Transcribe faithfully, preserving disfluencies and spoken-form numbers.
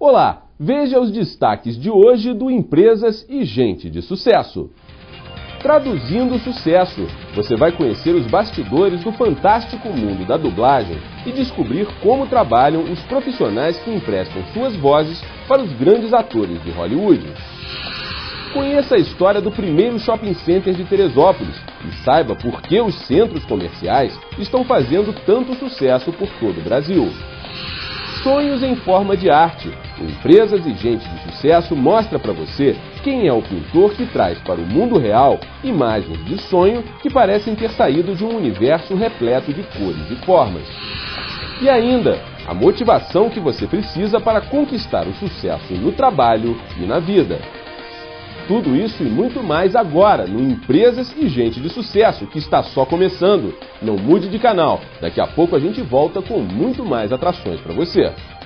Olá, veja os destaques de hoje do Empresas e Gente de Sucesso. Traduzindo o sucesso, você vai conhecer os bastidores do fantástico mundo da dublagem e descobrir como trabalham os profissionais que emprestam suas vozes para os grandes atores de Hollywood. Conheça a história do primeiro shopping center de Teresópolis e saiba por que os centros comerciais estão fazendo tanto sucesso por todo o Brasil. Sonhos em forma de arte. O Empresas e Gente de Sucesso mostra para você quem é o pintor que traz para o mundo real imagens de sonho que parecem ter saído de um universo repleto de cores e formas. E ainda, a motivação que você precisa para conquistar o sucesso no trabalho e na vida. Tudo isso e muito mais agora no Empresas e Gente de Sucesso, que está só começando. Não mude de canal, daqui a pouco a gente volta com muito mais atrações para você.